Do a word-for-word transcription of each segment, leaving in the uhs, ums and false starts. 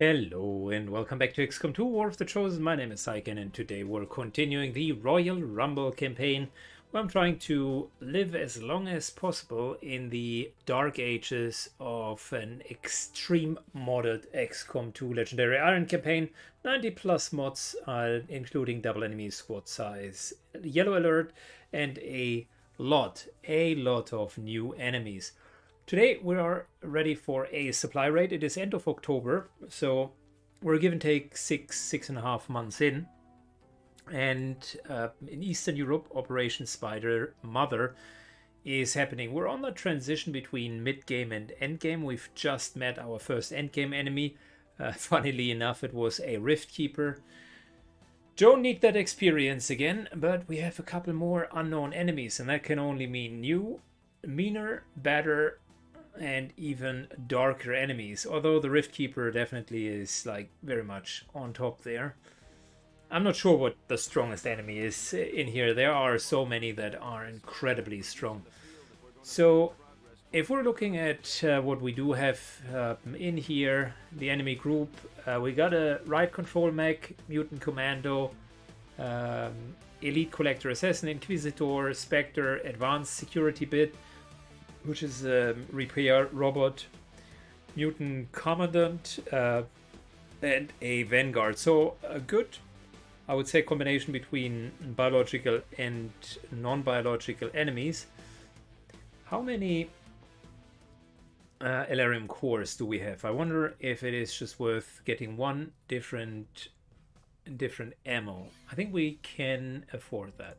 Hello and welcome back to X COM two War of the Chosen. My name is Saiken and today we're continuing the Royal Rumble campaign where I'm trying to live as long as possible in the dark ages of an extreme modded X COM two Legendary Iron campaign. ninety plus mods uh, including double enemy squad size, yellow alert and a lot, a lot of new enemies. Today we are ready for a supply raid. It is end of October, so we're give and take six, six and a half months in. And uh, in Eastern Europe, Operation Spider Mother is happening. We're on the transition between mid-game and end-game. We've just met our first end-game enemy. Uh, funnily enough, it was a Rift Keeper. Don't need that experience again, but we have a couple more unknown enemies, and that can only mean new, meaner, badder, and even darker enemies, although the Rift Keeper definitely is like very much on top there. I'm not sure what the strongest enemy is in here. There are so many that are incredibly strong. So if we're looking at uh, what we do have uh, in here, the enemy group, uh, we got a Riot Control Mech, Mutant Commando, um, Elite Collector Assassin, Inquisitor, Specter, Advanced Security Bit, which is a repair robot, Mutant Commandant, uh, and a Vanguard. So a good, I would say, combination between biological and non-biological enemies. How many uh, Elerium cores do we have? I wonder if it is just worth getting one different, different ammo. I think we can afford that.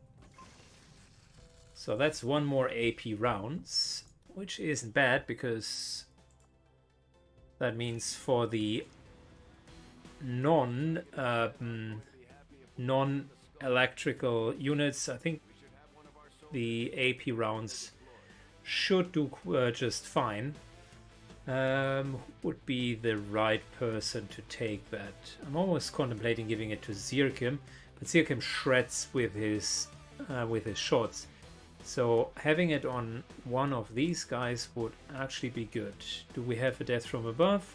So that's one more A P rounds, which isn't bad because that means for the non um, non electrical units, I think the A P rounds should do uh, just fine. Um, who would be the right person to take that? I'm almost contemplating giving it to Zirkim, but Zirkim shreds with his uh, with his shots. So having it on one of these guys would actually be good. Do we have a death from above?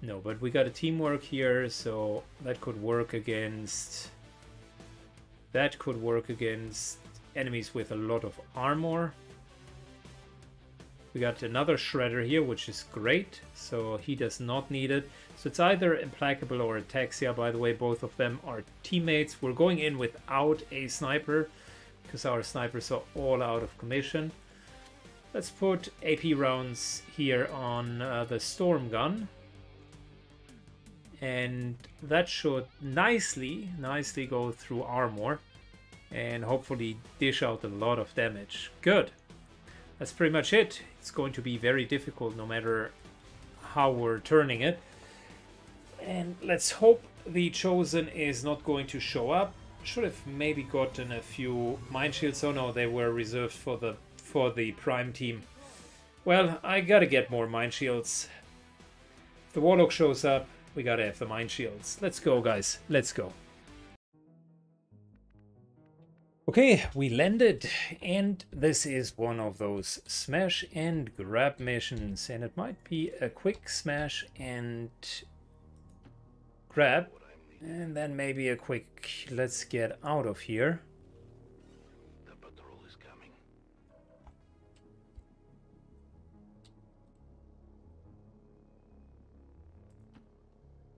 No, but we got a teamwork here, so that could work against... That could work against enemies with a lot of armor. We got another shredder here, which is great, so he does not need it. So it's either Implacable or Atexia, by the way. Both of them are teammates. We're going in without a sniper, because our snipers are all out of commission. Let's put A P rounds here on uh, the storm gun, and that should nicely, nicely go through armor and hopefully dish out a lot of damage. Good. That's pretty much it. It's going to be very difficult no matter how we're turning it. And let's hope the Chosen is not going to show up. Should have maybe gotten a few mine shields. Oh no, they were reserved for the for the prime team. Well, I gotta get more mine shields. If the Warlock shows up, we gotta have the mine shields. Let's go, guys. Let's go. Okay, we landed, and this is one of those smash and grab missions, and it might be a quick smash and grab. And then maybe a quick, let's get out of here. The patrol is coming.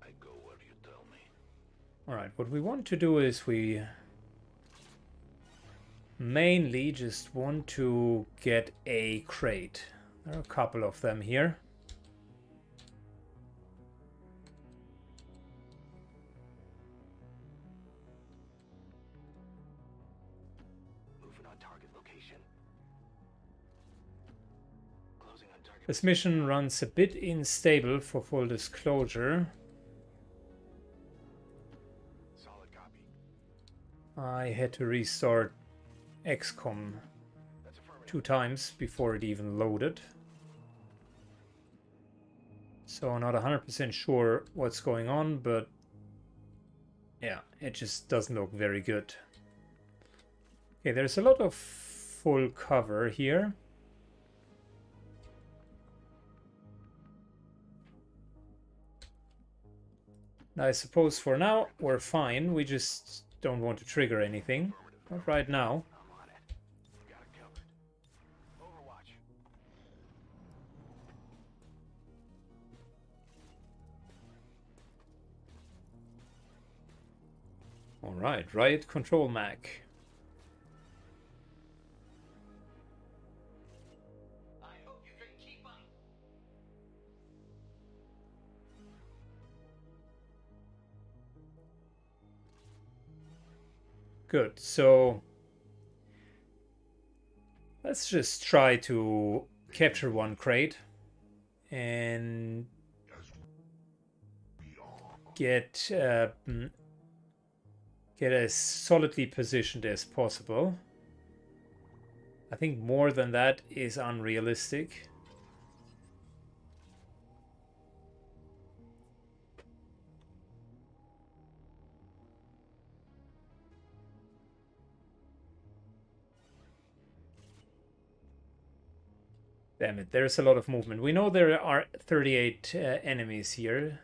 I go where you tell me. All right, what we want to do is we mainly just want to get a crate. There are a couple of them here. This mission runs a bit unstable for full disclosure. Solid copy. I had to restart X COM two times before it even loaded. So I'm not one hundred percent sure what's going on, but yeah, it just doesn't look very good. Okay, there's a lot of full cover here. I suppose for now we're fine. We just don't want to trigger anything. Not right now. Alright, Riot Control Mech. Good, so let's just try to capture one crate and get uh, get as solidly positioned as possible. I think more than that is unrealistic. Damn it, there's a lot of movement. We know there are thirty-eight uh, enemies here.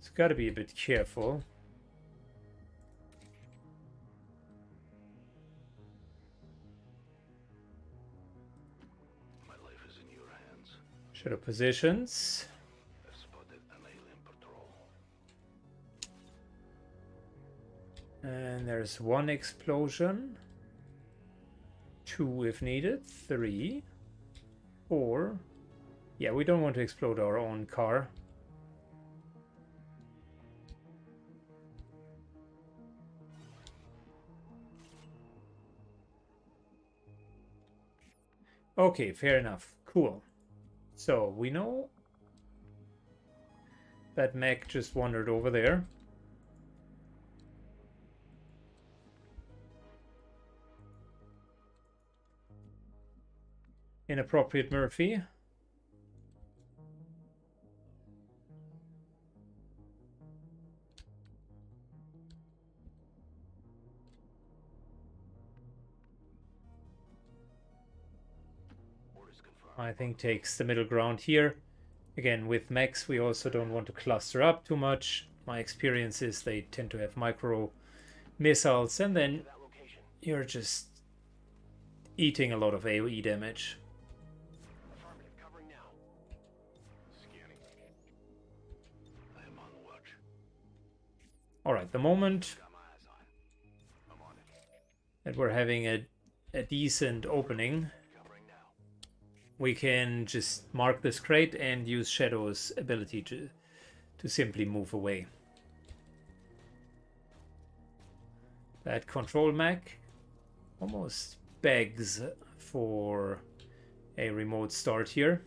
It's got to be a bit careful. My life is in your hands. Shadow positions. I've spotted an alien patrol. And there's one explosion. Two if needed. Three. Or, yeah, we don't want to explode our own car. Okay, fair enough. Cool. So, we know that mech just wandered over there. Inappropriate Murphy. I think takes the middle ground here. Again, with mechs, we also don't want to cluster up too much. My experience is they tend to have micro missiles, and then you're just eating a lot of AoE damage. All right, the moment that we're having a, a decent opening, we can just mark this crate and use Shadow's ability to, to simply move away. That control mech almost begs for a remote start here.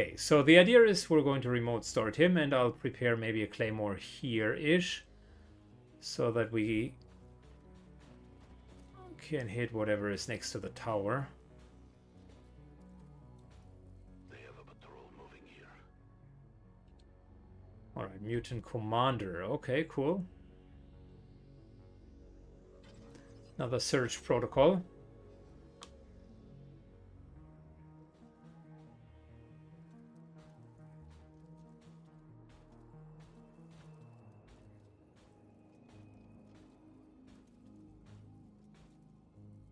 Okay, so the idea is we're going to remote start him, and I'll prepare maybe a claymore here-ish, so that we can hit whatever is next to the tower. They have a patrol moving here. All right, Mutant Commander. Okay, cool. Another search protocol.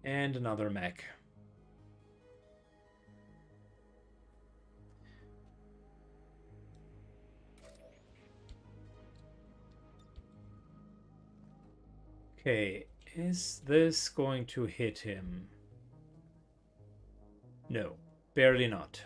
And another mech. Okay, is this going to hit him? No, barely not.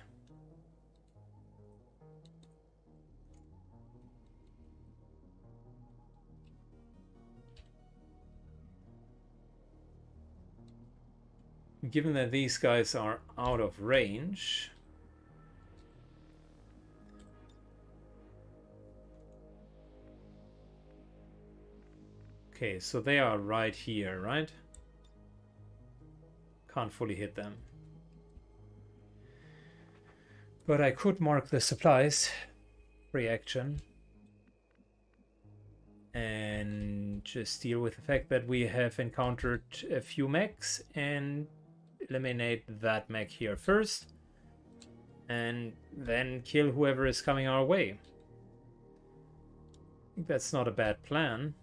Given that these guys are out of range, okay, so they are right here, right? Can't fully hit them, but I could mark the supplies. Reaction. and just deal with the fact that we have encountered a few mechs and eliminate that mech here first, and then kill whoever is coming our way. I think that's not a bad plan.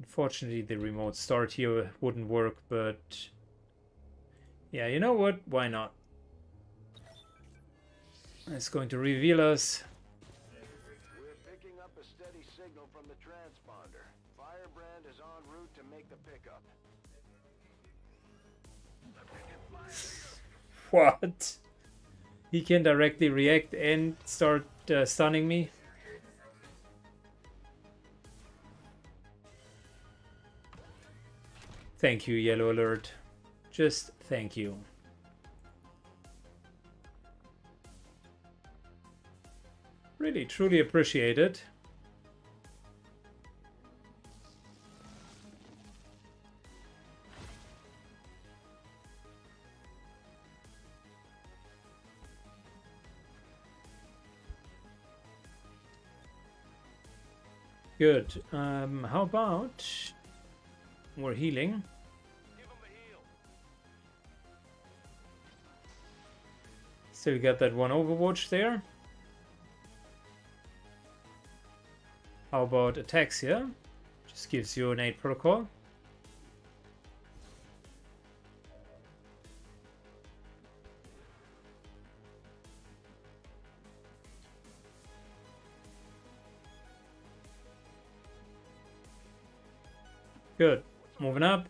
Unfortunately, the remote start here wouldn't work, but yeah, you know what? Why not? It's going to reveal us. We're picking up a steady signal from the transponder. Firebrand is en route to make the pickup. What? He can directly react and start uh, stunning me? Thank you, Yellow Alert. Just thank you. Really, truly appreciate it. Good. Um, how about more healing? Still got that one Overwatch there. How about Atexia? Just gives you an eight protocol. Good. Moving up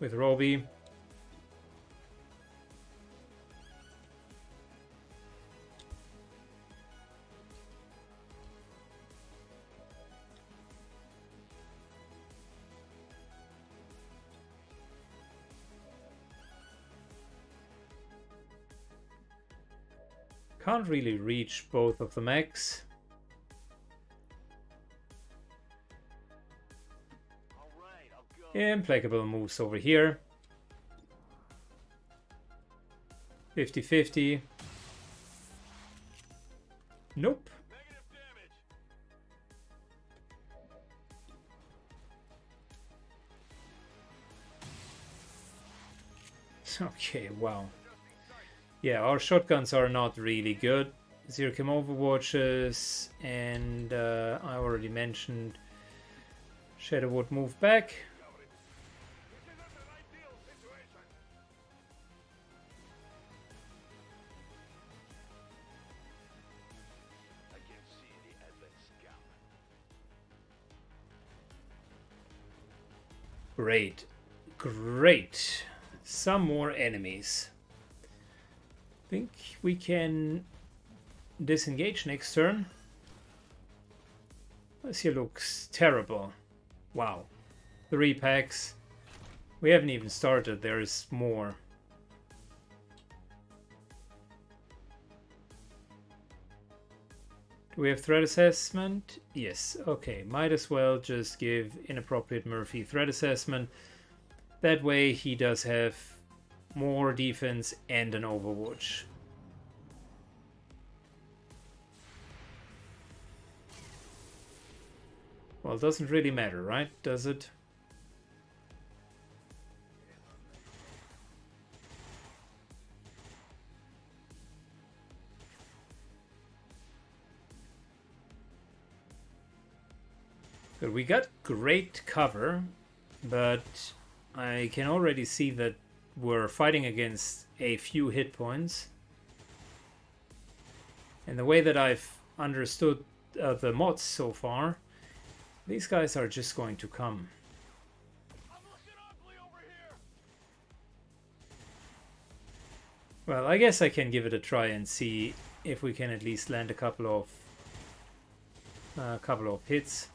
with Roby. Can't really reach both of the mechs. All right, I'll go. Implacable moves over here. fifty fifty. Nope. Okay, wow. Yeah, our shotguns are not really good. Zirkim Overwatches, and uh, I already mentioned Shadowwood move back. Great, great. Some more enemies. I think we can disengage next turn. This here looks terrible. Wow. Three packs. We haven't even started. There is more. Do we have threat assessment? Yes. Okay. Might as well just give Inappropriate Murphy threat assessment. That way he does have more defense and an Overwatch. Well, it doesn't really matter, right? Does it? But we got great cover, but I can already see that we're fighting against a few hit points, and the way that I've understood uh, the mods so far, these guys are just going to come. I'm looking ugly over here. Well, I guess I can give it a try and see if we can at least land a couple of uh, couple of hits.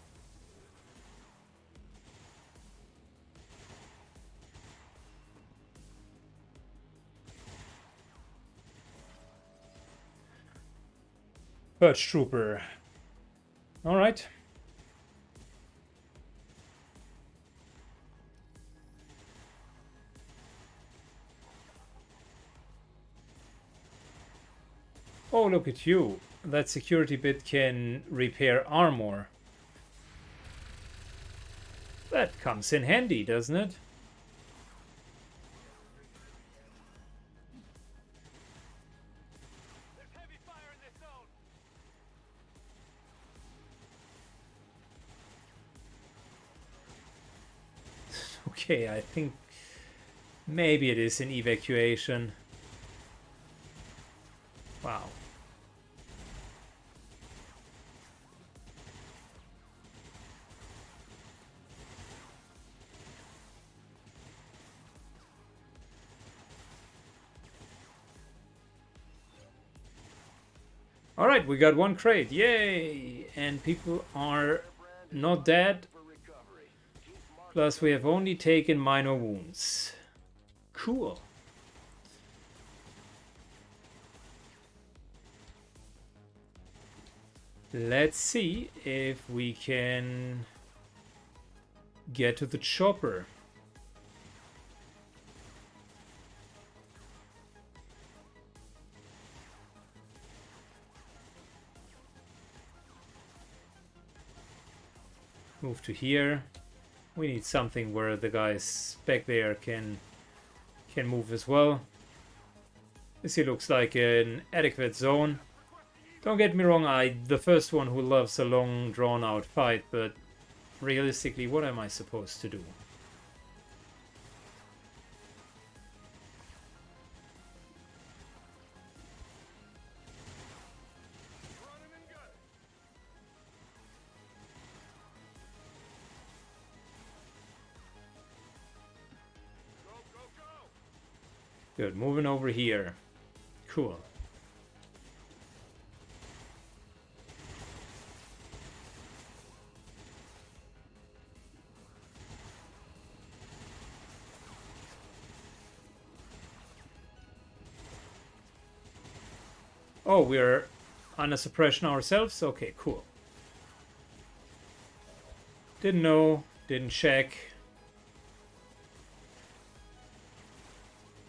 Purge Trooper. All right. Oh, look at you. That security bit can repair armor. That comes in handy, doesn't it? Okay, I think maybe it is an evacuation. Wow. All right, we got one crate. Yay! And people are not dead. Plus, we have only taken minor wounds. Cool. Let's see if we can get to the chopper. Move to here. We need something where the guys back there can can move as well. This here looks like an adequate zone. Don't get me wrong, I'm the first one who loves a long, drawn-out fight, but realistically, what am I supposed to do? Good, moving over here. Cool. Oh, we're under suppression ourselves? Okay, cool. Didn't know, didn't check.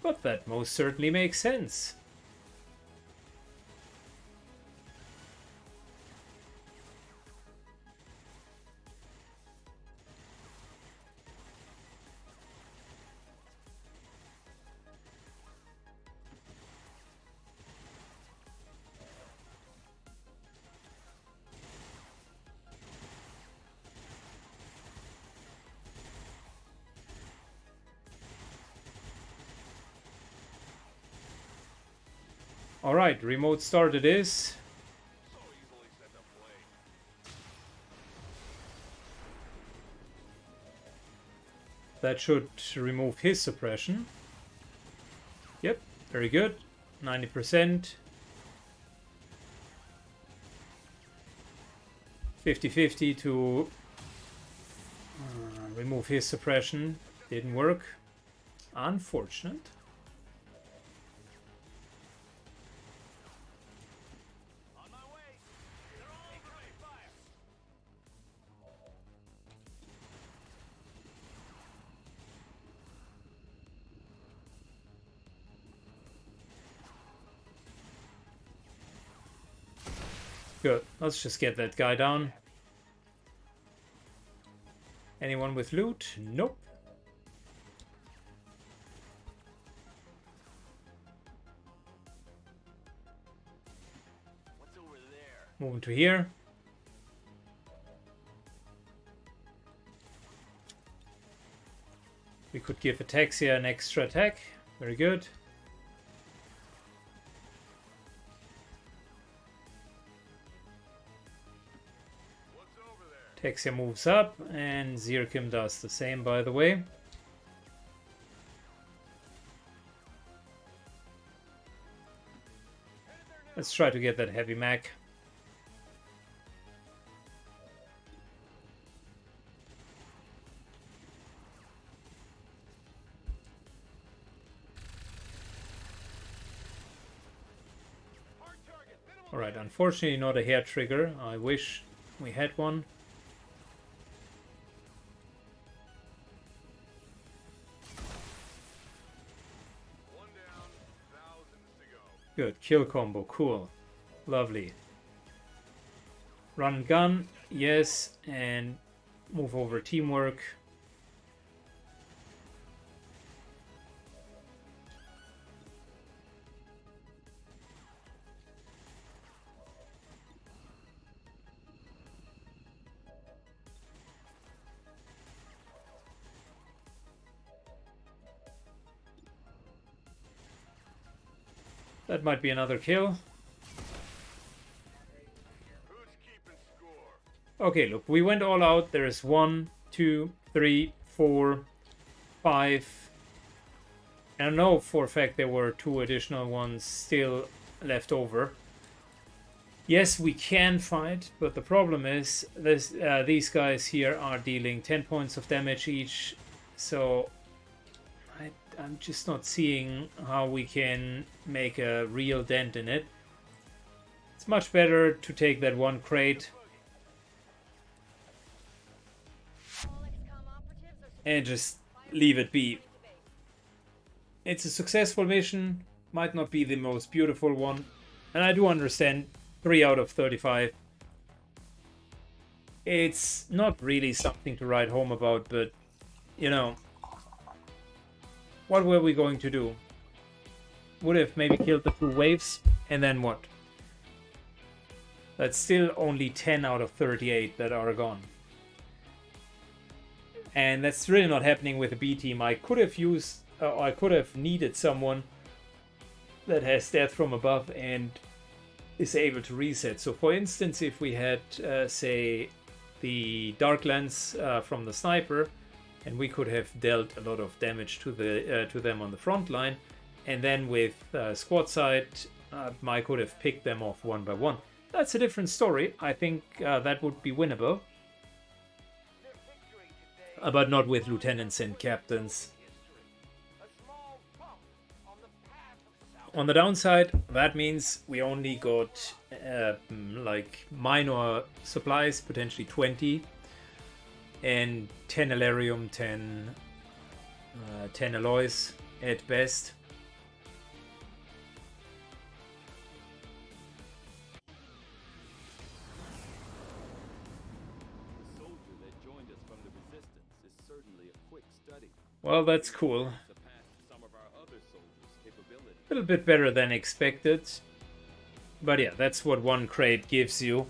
But that most certainly makes sense. Alright, remote start it is. That should remove his suppression. Yep, very good. ninety percent. fifty fifty to uh, remove his suppression. Didn't work. Unfortunate. Good. Let's just get that guy down. Anyone with loot? Nope. What's over there? Moving to here. We could give Atexia an extra attack. Very good. Atexia moves up, and Zirkim does the same, by the way. Let's try to get that heavy mech. Alright, unfortunately not a hair trigger. I wish we had one. Good, kill combo, cool. Lovely. Run gun, yes, and move over teamwork. That might be another kill. Okay, look, we went all out. There is one, two, three, four, five. And I know for a fact there were two additional ones still left over. Yes, we can fight, but the problem is this, uh, these guys here are dealing ten points of damage each. So I, I'm just not seeing how we can make a real dent in it. It's much better to take that one crate and just leave it be. It's a successful mission, might not be the most beautiful one, and I do understand three out of thirty-five. It's not really something to write home about, but, you know, what were we going to do? Would have maybe killed the two waves, and then what? That's still only ten out of thirty-eight that are gone. And that's really not happening with a B team. I could have used, uh, I could have needed someone that has death from above and is able to reset. So, for instance, if we had, uh, say, the Darklands uh, from the sniper, and we could have dealt a lot of damage to the uh, to them on the front line, and then with uh, squad side, uh, I could have picked them off one by one. That's a different story. I think uh, that would be winnable. But not with lieutenants and captains. On the downside, that means we only got uh, like minor supplies, potentially twenty, and ten Elerium, ten, uh, ten alloys at best. Well, that's cool. A little bit better than expected. But yeah, that's what one crate gives you.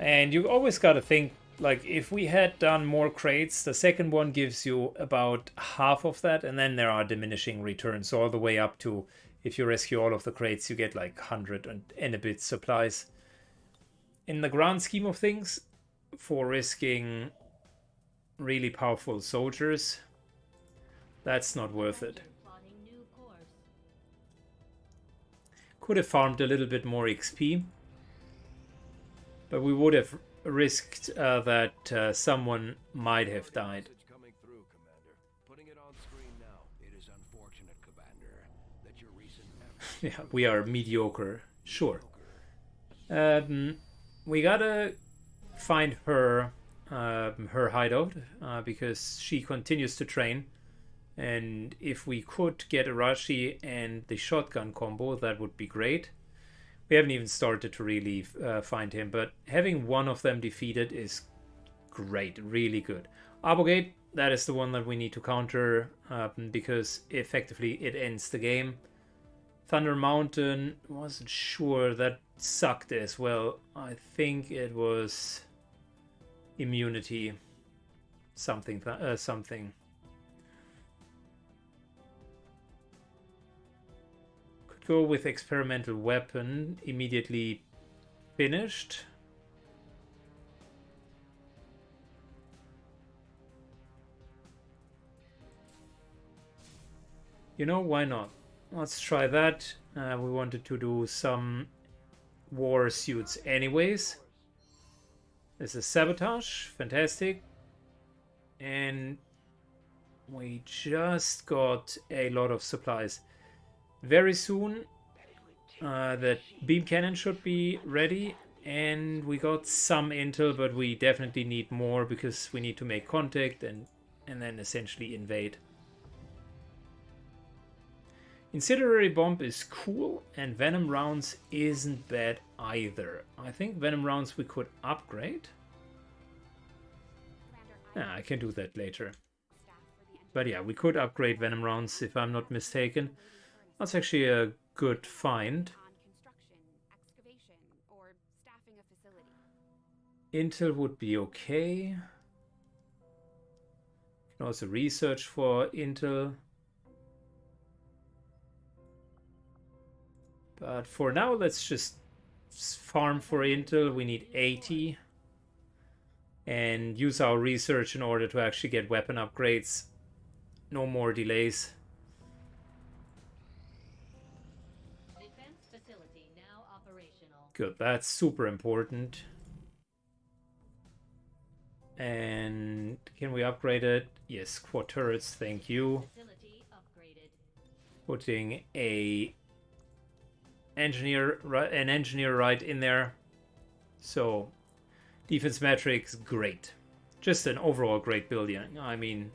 And you always gotta think, like, if we had done more crates, the second one gives you about half of that, and then there are diminishing returns all the way up to, if you rescue all of the crates, you get like one hundred and a bit supplies. In the grand scheme of things, for risking really powerful soldiers, that's not worth it. Could have farmed a little bit more X P, but we would have risked uh, that uh, someone might have died. Yeah, we are mediocre, sure. Um, we gotta find her Uh, her hideout uh, because she continues to train, and if we could get Arashi and the shotgun combo, that would be great. We haven't even started to really uh, find him, but having one of them defeated is great, really good. Arbogate, that is the one that we need to counter uh, because effectively it ends the game. Thunder Mountain, wasn't sure, that sucked as well. I think it was immunity, something, uh, something. Could go with experimental weapon, immediately finished. You know, why not? Let's try that. Uh, we wanted to do some war suits anyways. This is sabotage, fantastic, and we just got a lot of supplies. Very soon uh, the beam cannon should be ready, and we got some intel, but we definitely need more because we need to make contact and, and then essentially invade. Incendiary Bomb is cool, and Venom Rounds isn't bad either. I think Venom Rounds we could upgrade. Nah, I can do that later. But yeah, we could upgrade Venom Rounds if I'm not mistaken. That's actually a good find. Intel would be okay. Can also research for Intel. But for now, let's just farm for Intel. We need eighty. And use our research in order to actually get weapon upgrades. No more delays. Defense facility now operational. Good, that's super important. And can we upgrade it? Yes, quad turrets, thank you. Facility upgraded. Putting a engineer an engineer right in there. So defense metrics, great. Just an overall great building. I mean,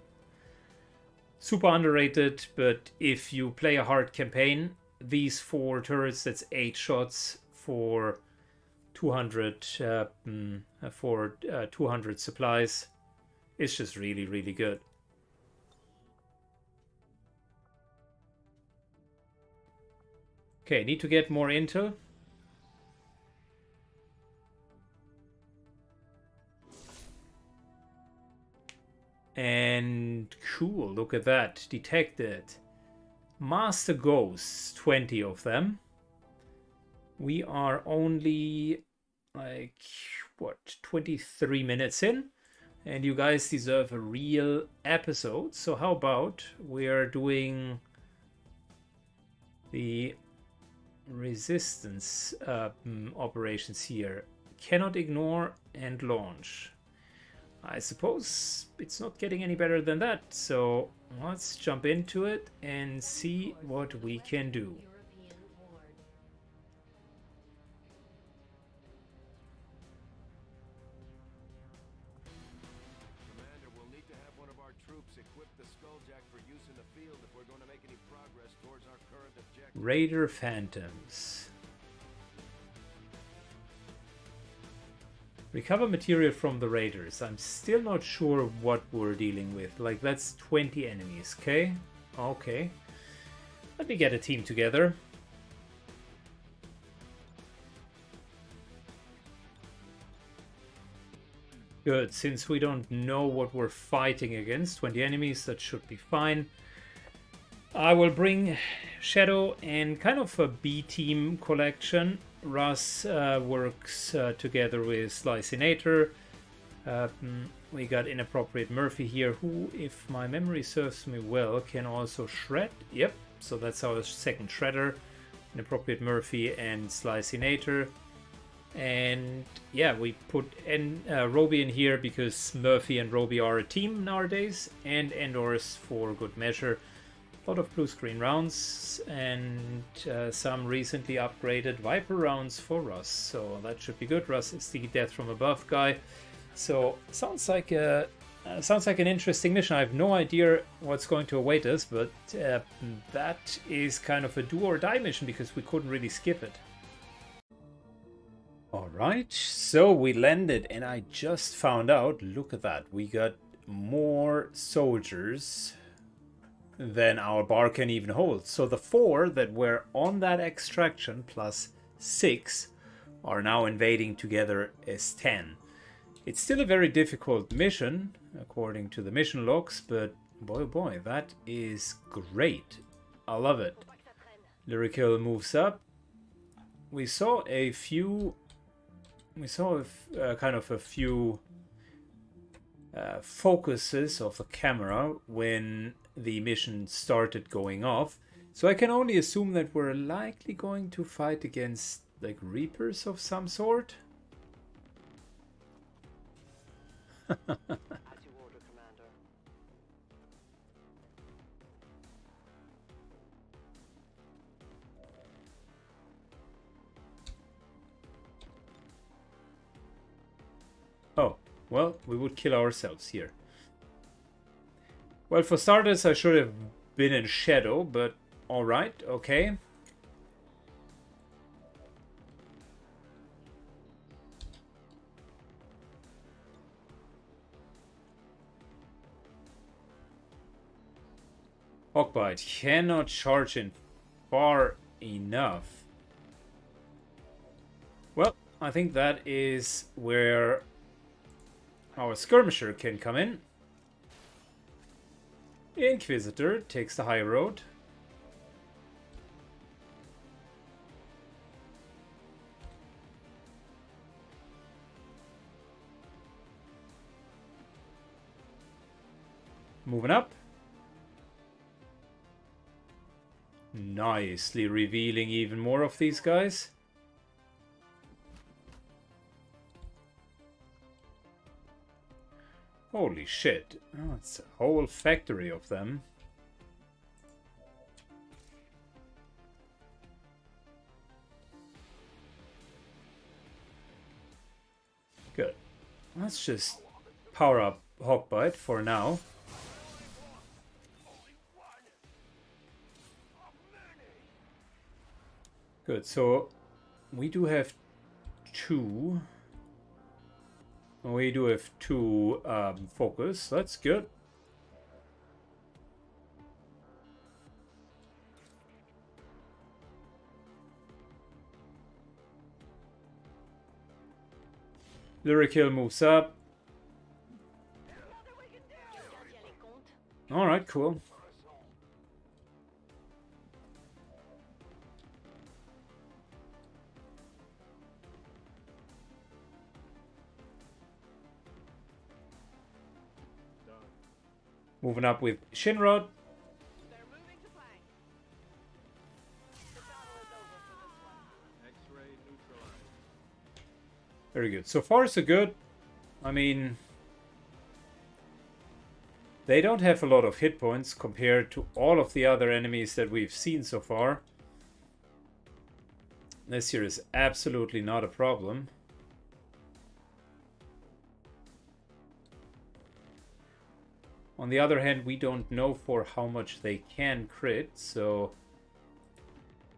super underrated, but if you play a hard campaign, these four turrets, that's eight shots for two hundred uh, for uh, two hundred supplies. It's just really, really good. Okay, need to get more intel. And cool, look at that. Detected. Master Ghosts, twenty of them. We are only, like, what, twenty-three minutes in? And you guys deserve a real episode. So how about we're doing the resistance uh, operations here. Cannot ignore and launch. I suppose it's not getting any better than that, so let's jump into it and see what we can do. Commander, we'll need to have one of our troops equip the Skulljack for use in the field if we're going to make any progress towards our current objective. Raider Phantoms. Recover material from the raiders. I'm still not sure what we're dealing with. Like, that's twenty enemies, okay? Okay. Let me get a team together. Good, since we don't know what we're fighting against, twenty enemies, that should be fine. I will bring Shadow and kind of a B-team collection. Russ uh, works uh, together with Slicinator. Uh, we got Inappropriate Murphy here, who, if my memory serves me well, can also shred. Yep, so that's our second shredder. Inappropriate Murphy and Slicinator. And yeah, we put en uh, Roby in here because Murphy and Roby are a team nowadays. And Endors for good measure. A lot of blue screen rounds and uh, some recently upgraded Viper rounds for Russ, so that should be good. Russ is the death from above guy, so sounds like a uh, sounds like an interesting mission. I have no idea what's going to await us, but uh, that is kind of a do or die mission because we couldn't really skip it. All right, so we landed, and I just found out. Look at that, we got more soldiers than our bar can even hold. So the four that were on that extraction plus six are now invading together as ten. It's still a very difficult mission according to the mission logs, but boy boy, that is great. I love it. Lyrical moves up. We saw a few we saw a f uh, kind of a few uh, focuses of the camera when the mission started going off, so I can only assume that we're likely going to fight against like Reapers of some sort. As you order, Commander. Oh, well, we would kill ourselves here. Well, for starters, I should have been in Shadow, but All right, okay. Hawkbite cannot charge in far enough. Well, I think that is where our skirmisher can come in. Inquisitor takes the high road. Moving up. Nicely revealing even more of these guys. Holy shit, oh, it's a whole factory of them. Good. Let's just power up Hawkbite for now. Good, so we do have two... We do have two um, focus, that's good. Lyrical moves up. Alright, cool. Moving up with Shinrod. They're moving to flank. The battle is over for this one. X-ray neutralized. Very good. So far, so good. I mean, they don't have a lot of hit points compared to all of the other enemies that we've seen so far. This here is absolutely not a problem. On the other hand, we don't know for how much they can crit, so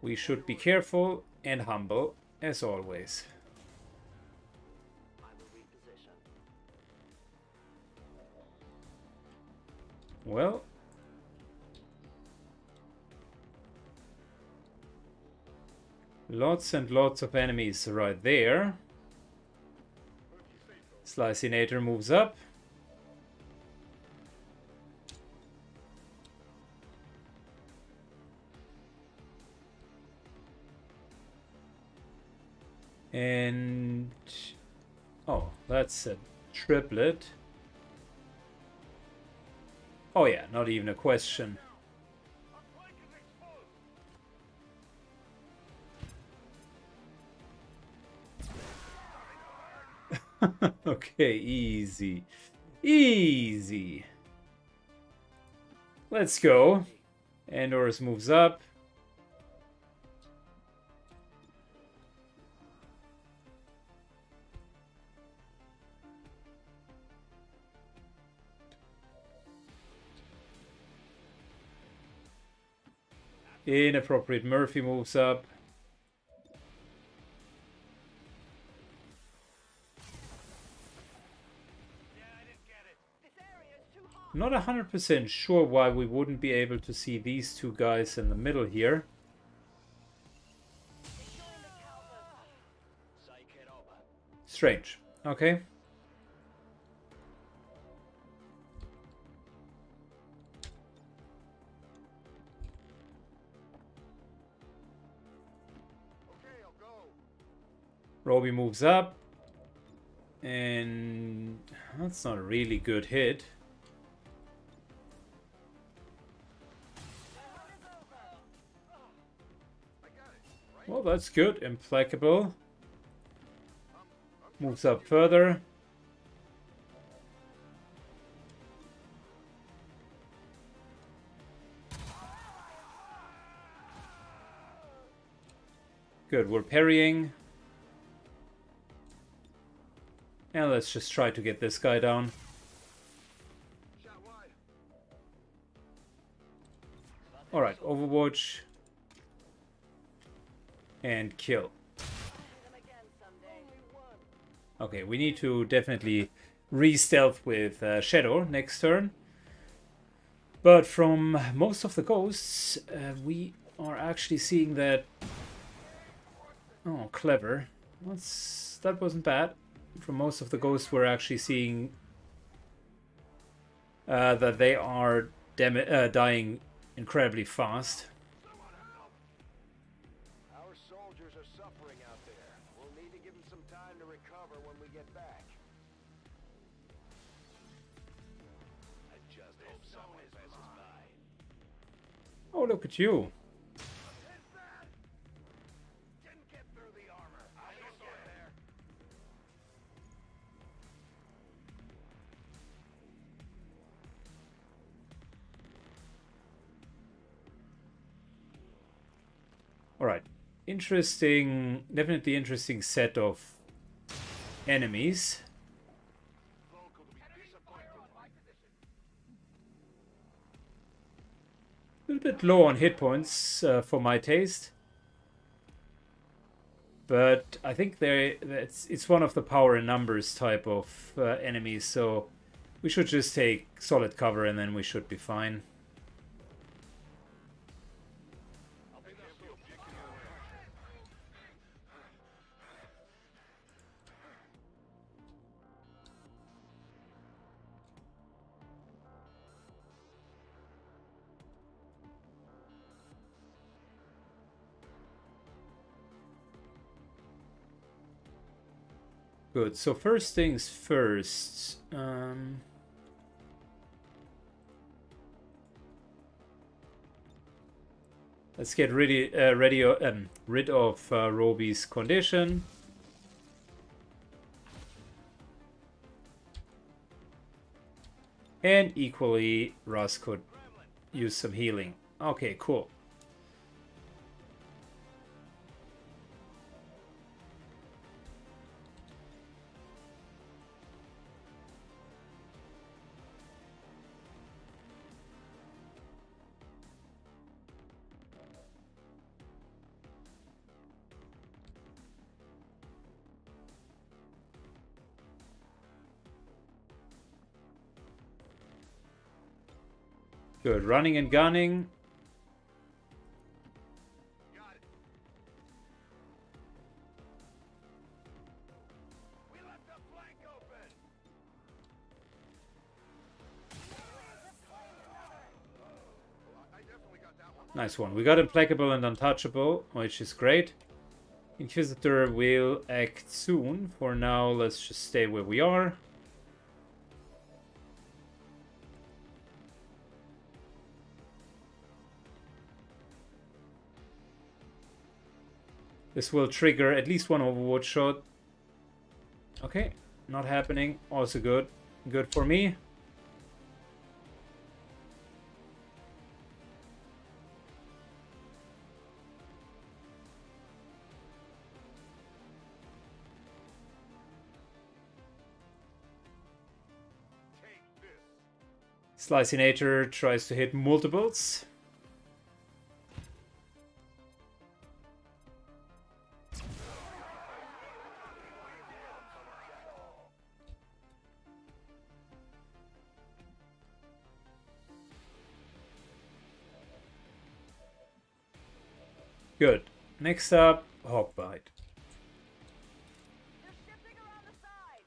we should be careful and humble, as always. I will reposition. Well. Lots and lots of enemies right there. Slicinator moves up. And oh, that's a triplet. Oh yeah, not even a question. Okay, easy. Easy. Let's go. Andorus moves up. Inappropriate Murphy moves up. Yeah, I didn't get it. This area is too hot. Not a hundred percent sure why we wouldn't be able to see these two guys in the middle here. Strange. Okay. Roby moves up, and that's not a really good hit. Well, that's good. Implacable moves up further. Good, we're parrying. And let's just try to get this guy down. Shot wide. Alright, Overwatch. And kill. Okay, we need to definitely re-stealth with uh, Shadow next turn. But from most of the ghosts, uh, we are actually seeing that... Oh, clever. That's... That wasn't bad. From most of the ghosts, we're actually seeing uh, that they are dam uh, dying incredibly fast. Our soldiers are suffering out there. We'll need to give them some time to recover when we get back. I just hope someone passes by. Oh, look at you. Alright, interesting, definitely interesting set of enemies. A little bit low on hit points uh, for my taste. But I think they're, that's, it's one of the power in numbers type of uh, enemies, so we should just take solid cover and then we should be fine. Good, so first things first, um, let's get ready, uh, ready, um, rid of uh, Roby's condition. And equally, Russ could use some healing. Okay, cool. Good, running and gunning. Got it. We left the flank open. Nice one. We got Implacable and Untouchable, which is great. Inquisitor will act soon. For now, let's just stay where we are. This will trigger at least one Overwatch shot. Okay, not happening. Also good. Good for me. Slicinator tries to hit multiples. Good. Next up, Hawkbite. They're shifting around the side.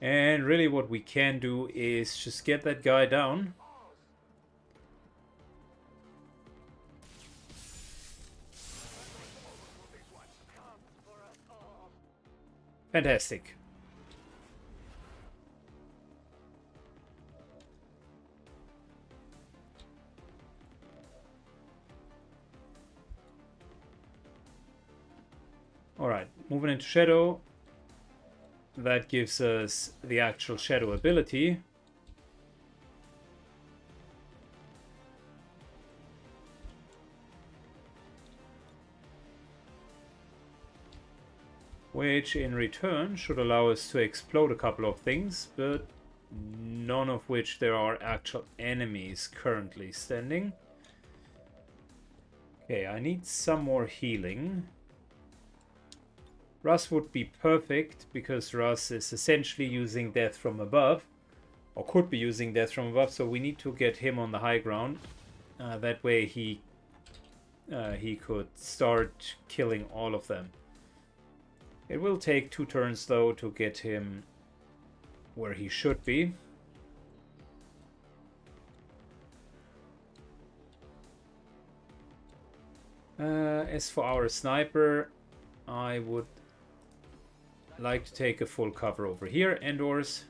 And really what we can do is just get that guy down. Fantastic. Alright, moving into Shadow. That gives us the actual Shadow ability. which in return should allow us to explode a couple of things, but none of which there are actual enemies currently standing. Okay, I need some more healing. Russ would be perfect, because Russ is essentially using death from above, or could be using death from above, so we need to get him on the high ground. Uh, that way he uh, he could start killing all of them. It will take two turns though to get him where he should be. Uh, as for our sniper, I would like to take a full cover over here, Endors.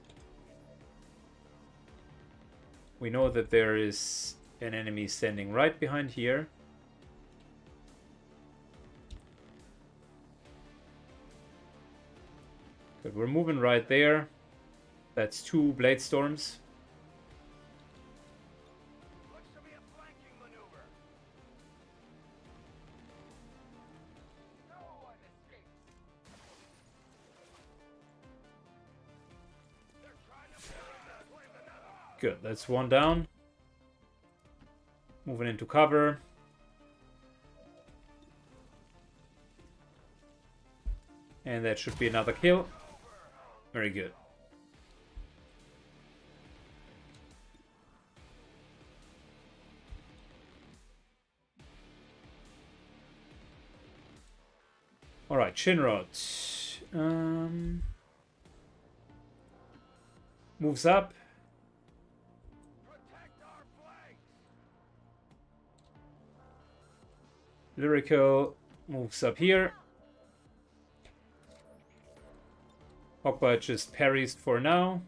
We know that there is an enemy standing right behind here. Good, we're moving right there. That's two Bladestorms. Looks to be a flanking maneuver. No one escapes. They're trying to pull us another. Good, that's one down. Moving into cover. And that should be another kill. Very good. Alright, Shinrod um, moves up. Protect our flanks. Lyrical moves up here. Hawkbite just parries for now.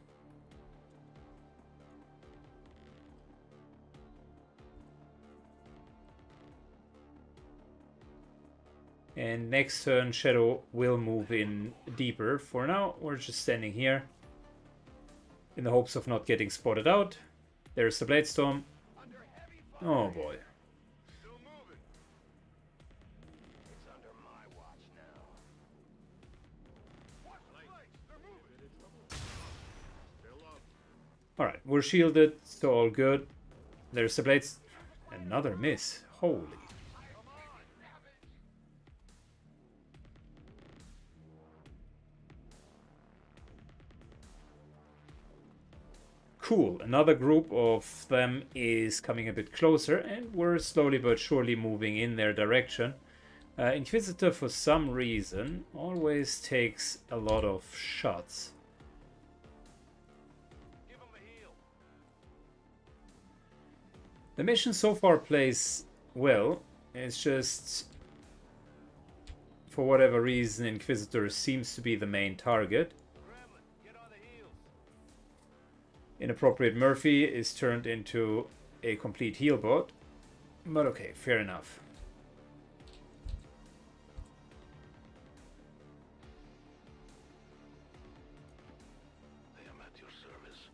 And next turn, Shadow will move in deeper. For now, we're just standing here in the hopes of not getting spotted out. There's the Bladestorm. Oh boy. Alright, we're shielded, so all good. There's the Blades. Another miss. Holy. Cool, another group of them is coming a bit closer, and we're slowly but surely moving in their direction. Uh, Inquisitor, for some reason, always takes a lot of shots. Give him a heal. The mission so far plays well. It's just, for whatever reason, Inquisitor seems to be the main target. Inappropriate Murphy is turned into a complete heal bot, but okay, fair enough. I am at your service.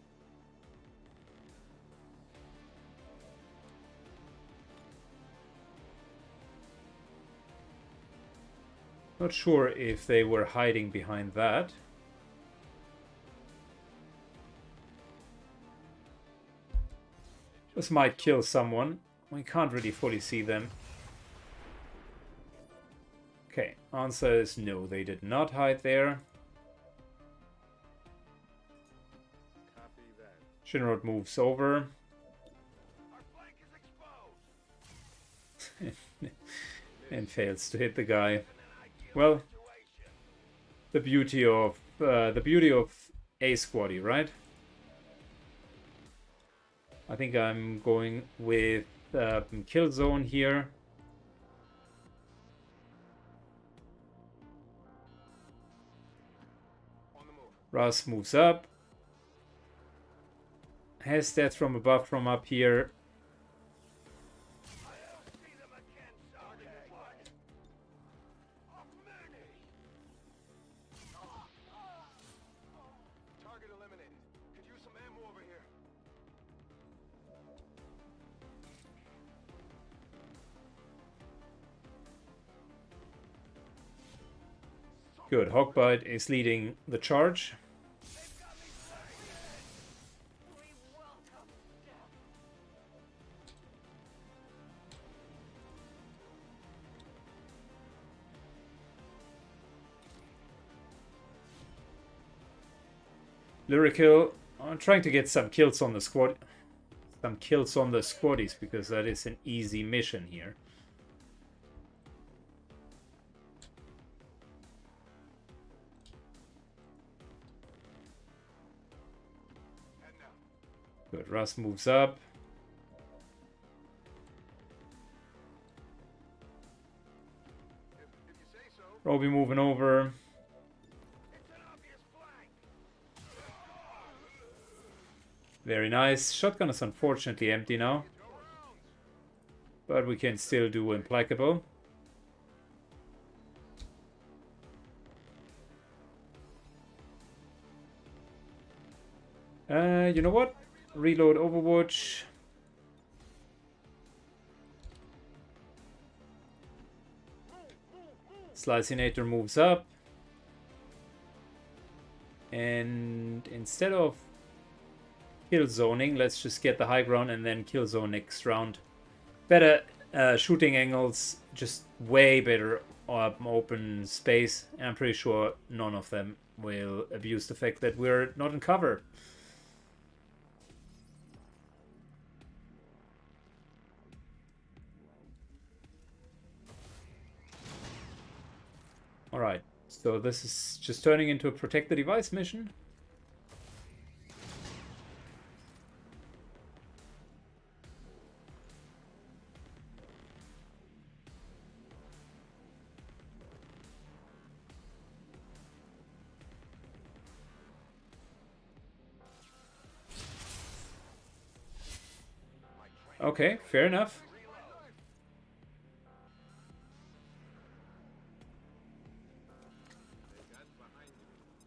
Not sure if they were hiding behind that. This might kill someone. We can't really fully see them. Okay, answer is no, they did not hide there. Copy that. Shinrod moves over. Our flank is exposed. And fails to hit the guy. Well, the beauty of uh, the beauty of a squaddy, right? I think I'm going with uh, kill zone here. On the move. Russ moves up. Has death from above from up here. I don't see them again, so oh, many. Oh, oh, oh. Target eliminated. Could use some ammo over here. Good. Hawkbite is leading the charge. Lyrical, I'm trying to get some kills on the squad, some kills on the squaddies, because that is an easy mission here. Good, Russ moves up. Roby moving over. Very nice. Shotgun is unfortunately empty now, but we can still do Implacable. Uh, you know what? Reload Overwatch. Slicinator moves up. And instead of kill zoning, let's just get the high ground and then kill zone next round. Better uh, shooting angles, just way better open space. And I'm pretty sure none of them will abuse the fact that we're not in cover. Alright, so this is just turning into a protect the device mission. Okay, fair enough.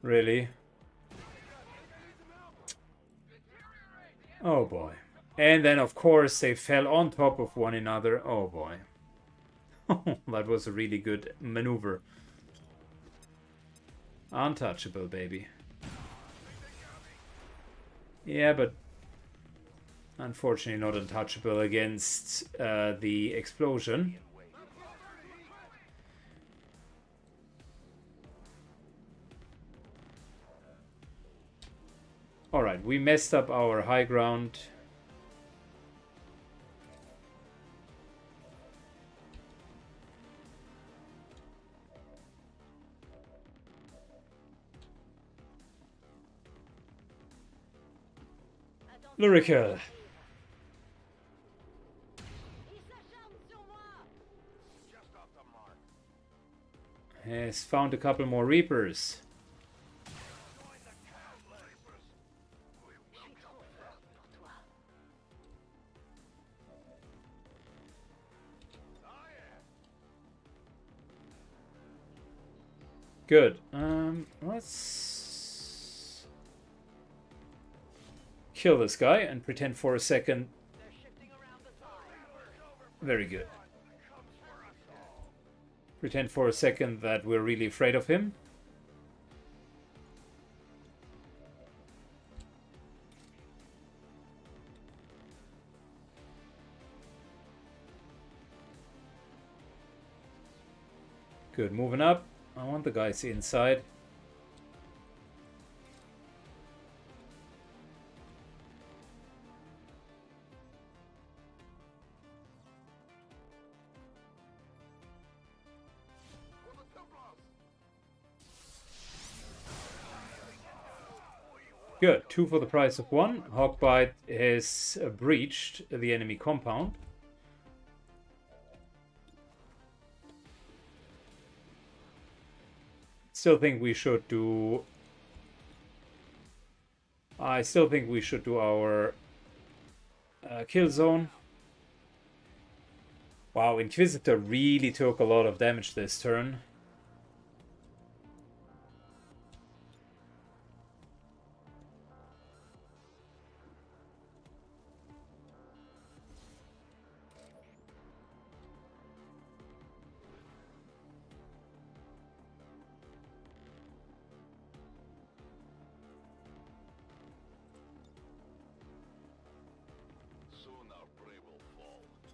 Really? Oh boy. And then of course they fell on top of one another. Oh boy. That was a really good maneuver. Untouchable, baby. Yeah, but unfortunately not untouchable against uh, the explosion. Alright, we messed up our high ground. Lyrical. Has found a couple more Reapers. Good. Um, let's kill this guy and pretend for a second. Very good. Pretend for a second that we're really afraid of him. Good, moving up. I want the guys inside. Good, two for the price of one. Hawkbite has breached the enemy compound. Still think we should do I still think we should do our uh, kill zone. Wow, Inquisitor really took a lot of damage this turn.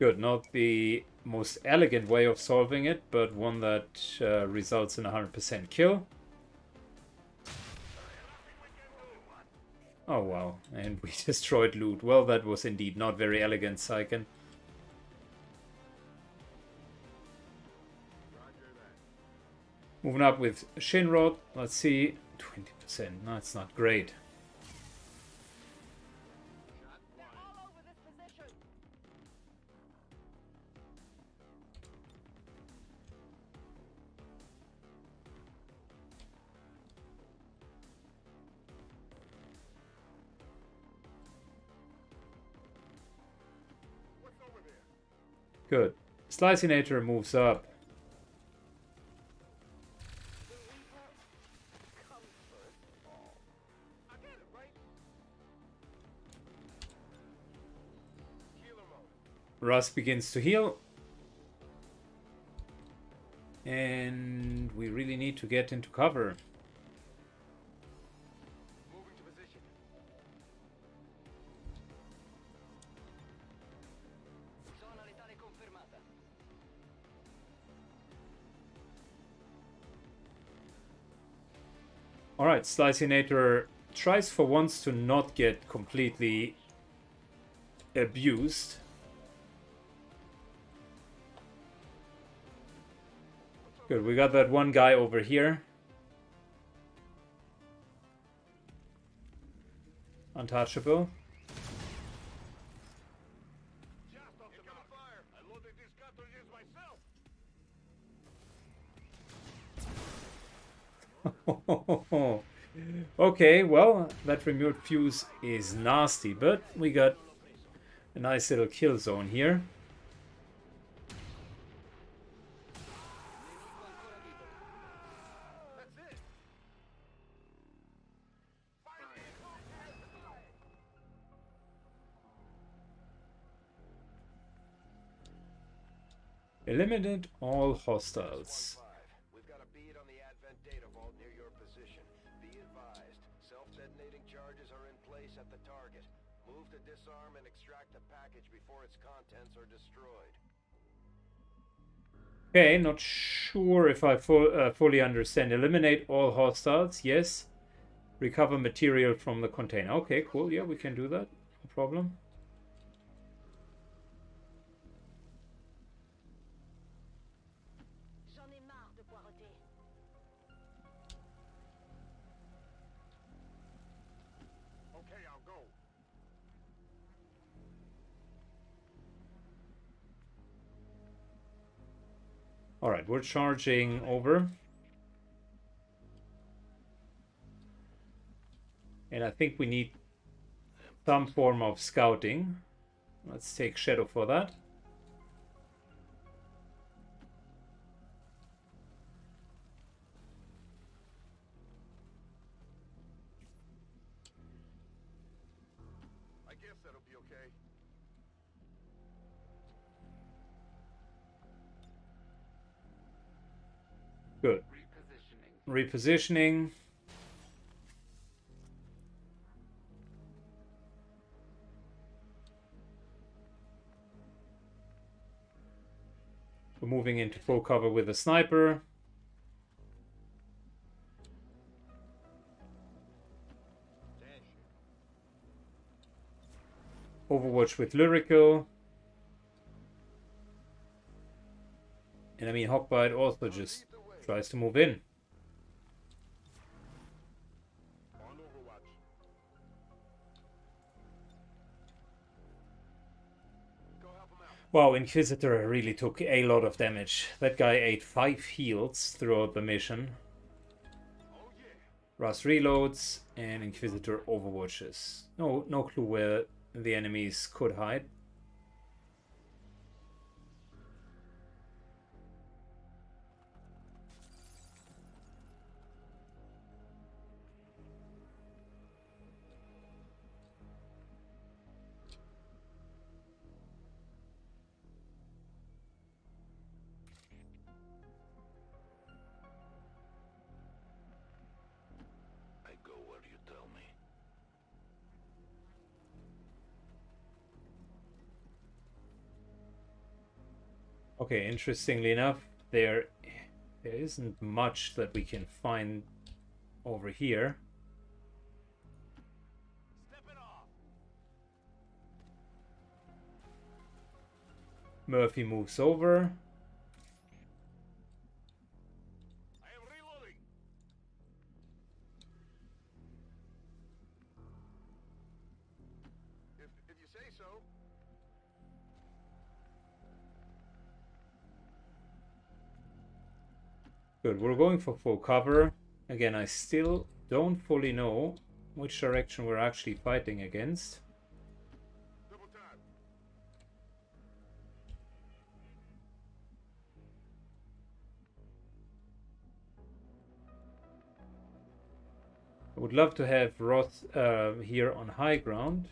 good. Not the most elegant way of solving it, but one that uh, results in a one hundred percent kill. Oh wow, and we destroyed loot. Well, that was indeed not very elegant, Saiken. Moving up with Shinrod, let's see, twenty percent, no, it's not great. Good. Slicinator moves up. Russ begins to heal. And we really need to get into cover. Alright, Slicinator tries for once to not get completely abused. Good, we got that one guy over here. Untouchable. Okay, well, that remote fuse is nasty, but we got a nice little kill zone here. Eliminate all hostiles. We've got a bead on the advent data vault near your position. Be advised, self-detonating charges are in place at the target. Move to disarm and extract the package before its contents are destroyed. Okay, not sure if I fu- uh, fully understand. Eliminate all hostiles, yes. Recover material from the container. Okay, cool, yeah, we can do that, no problem. All right, we're charging over. And I think we need some form of scouting. Let's take Shadow for that. Good. Repositioning. Repositioning. We're moving into full cover with a sniper. Overwatch with Lyrical. And I mean, Hawkbite also just tries to move in. On overwatch. Go help him out. Wow, Inquisitor really took a lot of damage. That guy ate five heals throughout the mission. Oh, yeah. Russ reloads and Inquisitor overwatches. No, no clue where the enemies could hide. Okay, interestingly enough, there there isn't much that we can find over here. Step it off. Murphy moves over. Good, we're going for full cover. Again, I still don't fully know which direction we're actually fighting against. Double time. I would love to have Roth uh, here on high ground.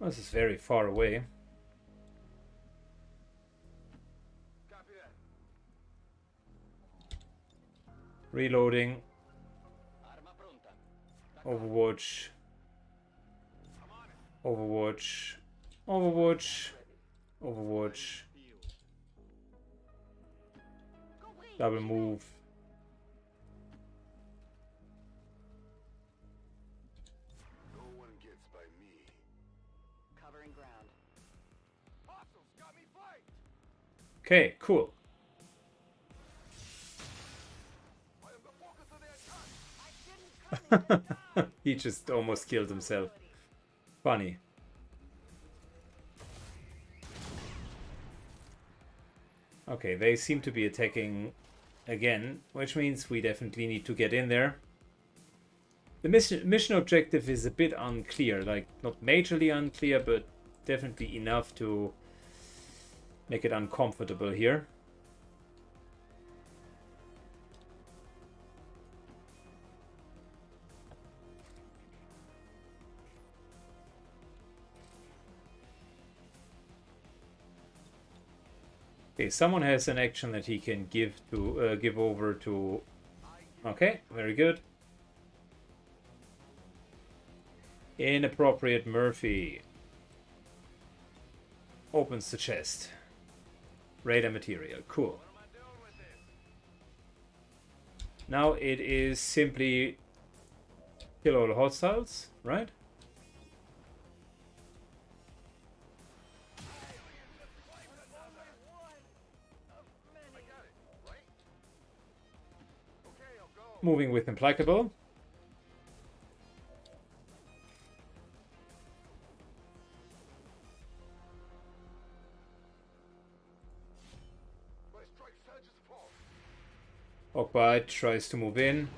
Well, this is very far away. Reloading. Overwatch. Overwatch. Overwatch. Overwatch. Double move. No one gets by me. Covering ground. Okay, cool. He just almost killed himself. Funny. Okay, they seem to be attacking again, which means we definitely need to get in there. The mission, mission objective is a bit unclear, like not majorly unclear, but definitely enough to make it uncomfortable here. Okay, someone has an action that he can give to uh, give over to. Okay, very good. Inappropriate Murphy opens the chest. Radar material, cool. Now it is simply kill all hostiles, right? Moving with Implacable. Hawkbite tries to move in.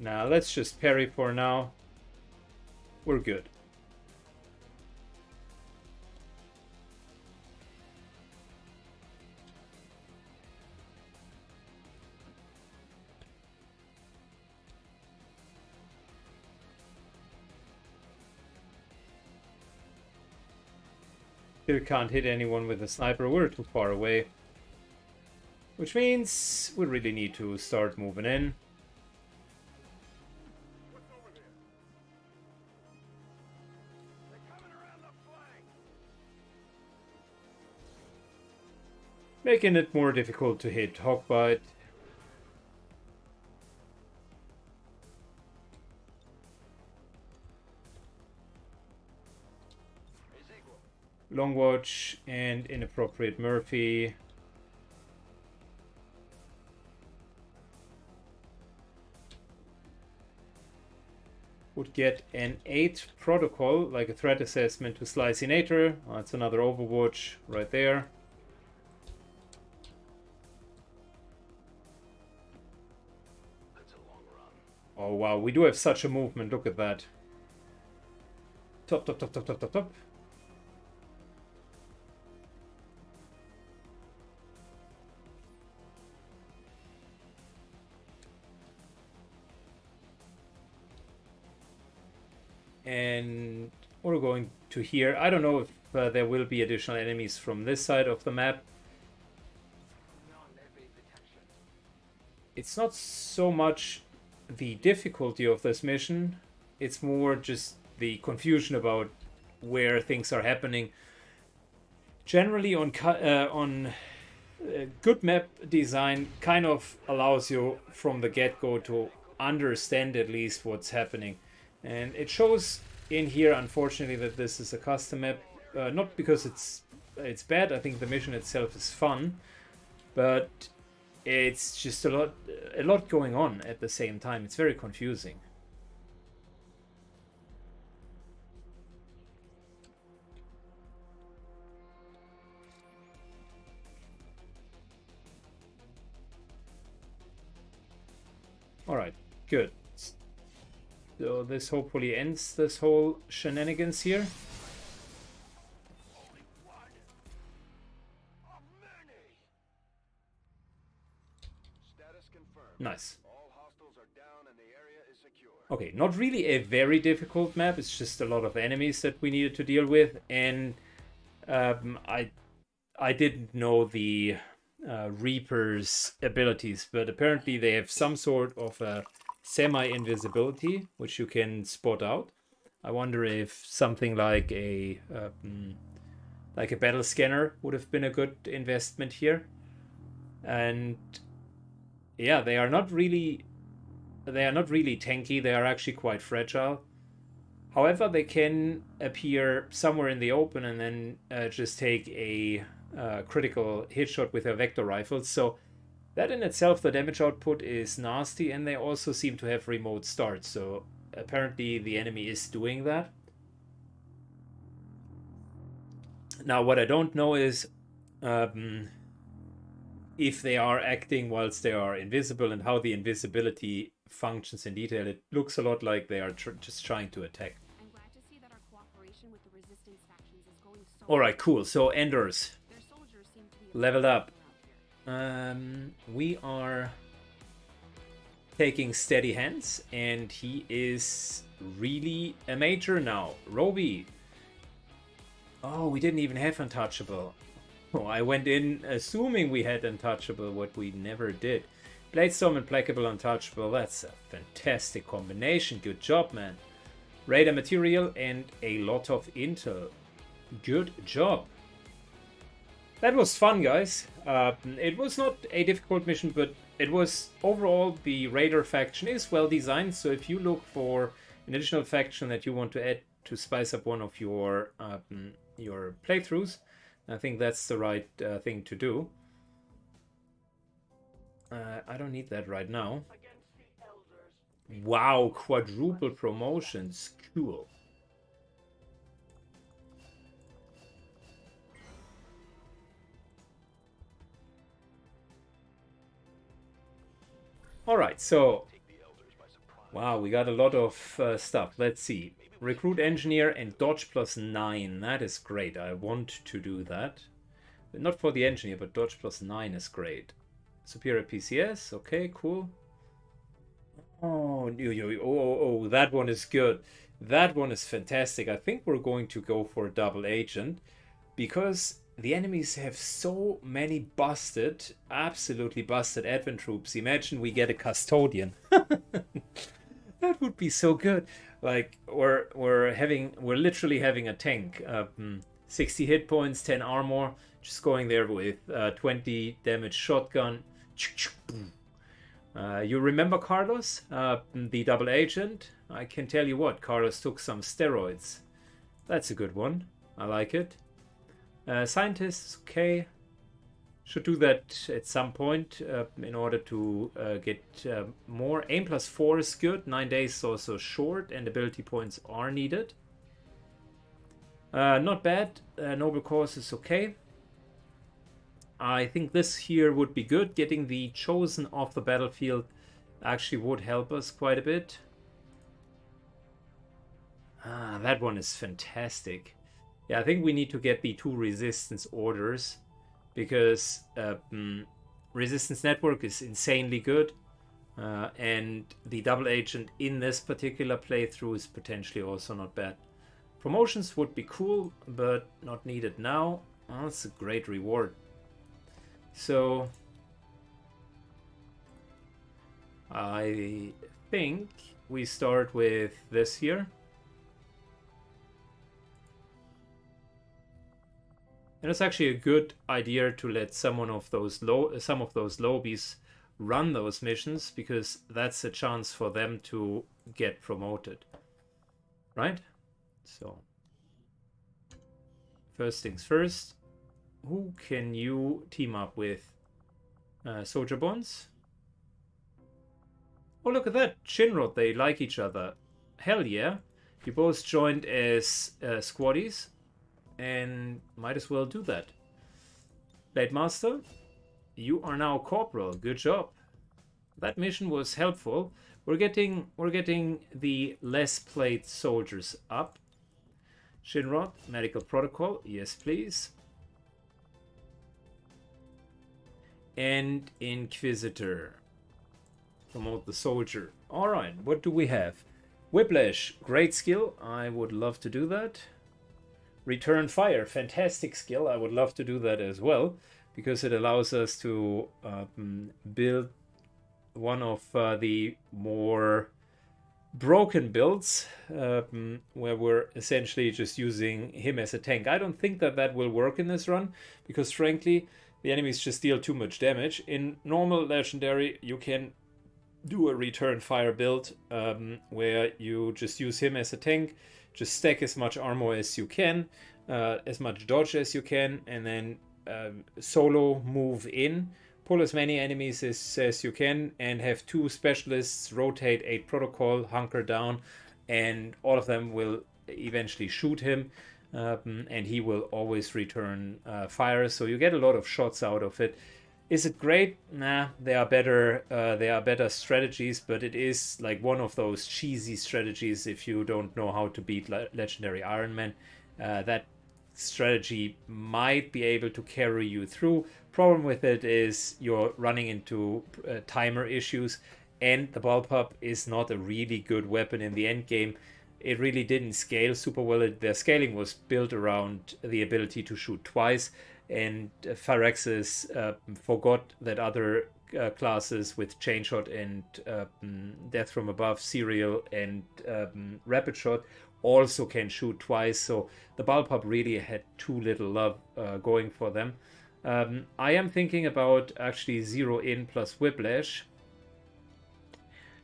Now let's just parry for now. We're good. Still can't hit anyone with a sniper. We're too far away. Which means we really need to start moving in. Making it more difficult to hit Hawkbite. Longwatch and Inappropriate Murphy. Would get an eight protocol, like a threat assessment to Slicinator. That's another Overwatch right there. Oh wow, we do have such a movement, look at that. Top, top, top, top, top, top, top. And we're going to here. I don't know if uh, there will be additional enemies from this side of the map. It's not so much the difficulty of this mission, it's more just the confusion about where things are happening. Generally on uh, on uh, good map design kind of allows you from the get-go to understand at least what's happening. And it shows in here, unfortunately, that this is a custom map, uh, not because it's it's bad. I think the mission itself is fun, but it's just a lot a lot going on at the same time. It's very confusing. All right, good. So this hopefully ends this whole shenanigans here. Nice. Okay, not really a very difficult map. It's just a lot of enemies that we needed to deal with, and um, I I didn't know the uh, Reaper's abilities, but apparently they have some sort of a semi-invisibility, which you can spot out. I wonder if something like a um, like a battle scanner would have been a good investment here. And yeah, they are not really they are not really tanky. They are actually quite fragile. However, they can appear somewhere in the open and then uh, just take a uh, critical hit shot with their vector rifles. So that in itself, the damage output is nasty, and they also seem to have remote starts, so apparently the enemy is doing that. Now, what I don't know is um, if they are acting whilst they are invisible and how the invisibility functions in detail. It looks a lot like they are tr just trying to attack. I'm glad to see that our cooperation with the resistance factions is going so well. All right, cool. So, Enders. Their soldiers seem to be leveled up. Um, we are taking steady hands, and he is really a major now. Roby. Oh, we didn't even have untouchable. Oh, I went in assuming we had untouchable, what we never did. Bladestorm, Implacable, Untouchable. That's a fantastic combination. Good job, man. Radar material and a lot of intel. Good job. That was fun, guys. Uh, it was not a difficult mission, but it was overall, the Raider faction is well designed, so if you look for an additional faction that you want to add to spice up one of your uh, your playthroughs, I think that's the right uh, thing to do. Uh, I don't need that right now. Wow, quadruple promotions, cool. Alright, so, wow, we got a lot of uh, stuff. Let's see. Recruit Engineer and Dodge plus nine. That is great. I want to do that. But not for the Engineer, but Dodge plus nine is great. Superior P C S. Okay, cool. Oh, you, you, oh, oh, oh, that one is good. That one is fantastic. I think we're going to go for a double agent because the enemies have so many busted, absolutely busted advent troops. Imagine we get a custodian. That would be so good. Like, we're, we're having, we're literally having a tank. Um, sixty hit points, ten armor. Just going there with uh, twenty damage shotgun. Uh, you remember Carlos, uh, the double agent? I can tell you what, Carlos took some steroids. That's a good one. I like it. Uh, scientists, okay, should do that at some point uh, in order to uh, get uh, more. Aim plus four is good, nine days is also short, and ability points are needed. Uh, not bad, uh, noble cause is okay. I think this here would be good. Getting the Chosen off the battlefield actually would help us quite a bit. Ah, that one is fantastic. Yeah, I think we need to get the two resistance orders because uh, mm, resistance network is insanely good, uh, and the double agent in this particular playthrough is potentially also not bad. Promotions would be cool, but not needed now. Oh, that's a great reward. So I think we start with this here. And it's actually a good idea to let someone of those low, some of those lobies run those missions, because that's a chance for them to get promoted, right? So first things first, who can you team up with? Uh, soldier bonds. Oh, look at that, Shinrod, they like each other. Hell yeah. You both joined as uh, squaddies and might as well do that. Blade Master, you are now corporal. Good job. That mission was helpful. We're getting we're getting the less played soldiers up. Shinrod, medical protocol, yes please. And Inquisitor, promote the soldier. All right, what do we have? Whiplash, great skill. I would love to do that. Return fire, fantastic skill. I would love to do that as well, because it allows us to um, build one of uh, the more broken builds, um, where we're essentially just using him as a tank. I don't think that that will work in this run, because frankly, the enemies just deal too much damage. In normal Legendary, you can do a return fire build um, where you just use him as a tank, just stack as much armor as you can, uh, as much dodge as you can, and then Um, solo move in, pull as many enemies as, as you can, and have two specialists rotate eight protocol, hunker down, and all of them will eventually shoot him, um, and he will always return uh, fire, so you get a lot of shots out of it. Is it great? Nah, there are better uh, there are better strategies, but it is like one of those cheesy strategies. If you don't know how to beat Le Legendary Iron Man, uh, that strategy might be able to carry you through. Problem with it is you're running into uh, timer issues, and the Ball Pup is not a really good weapon in the end game. It really didn't scale super well. It, their scaling was built around the ability to shoot twice, and uh, Phyrexis uh, forgot that other uh, classes with chain shot and uh, death from above, serial and um, rapid shot also can shoot twice, so the Ball Pup really had too little love uh, going for them. Um, I am thinking about actually zero in plus Whiplash.